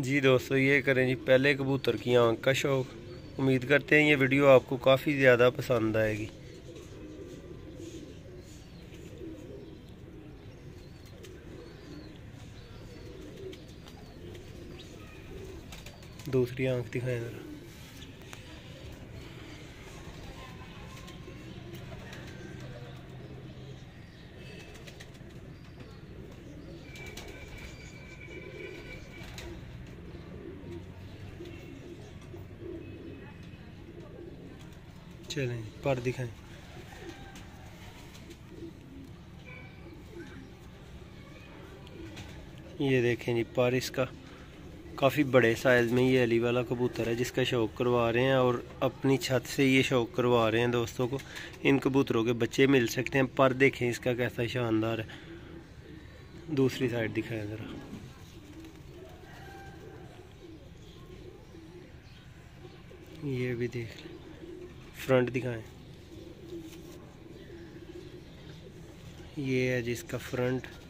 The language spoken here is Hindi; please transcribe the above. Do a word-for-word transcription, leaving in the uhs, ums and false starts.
जी दोस्तों, ये करें जी पहले कबूतर की आँख का शौक़। उम्मीद करते हैं ये वीडियो आपको काफ़ी ज़्यादा पसंद आएगी। दूसरी आँख दिखाएं ज़रा। चलें पर दिखाएं। ये देखें जी पर, इसका काफ़ी बड़े साइज़ में ये अली वाला कबूतर है जिसका शौक़ करवा रहे हैं और अपनी छत से ये शौक़ करवा रहे हैं दोस्तों को। इन कबूतरों के बच्चे मिल सकते हैं। पर देखें इसका कैसा शानदार है। दूसरी साइड दिखाएं ज़रा। ये भी देख लें, फ्रंट दिखाएं। ये है जिसका फ्रंट।